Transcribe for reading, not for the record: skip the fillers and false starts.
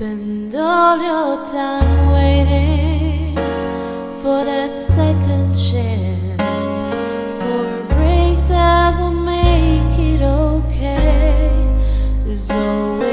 Spend all your time waiting for that second chance, for a break that will make it okay. There's always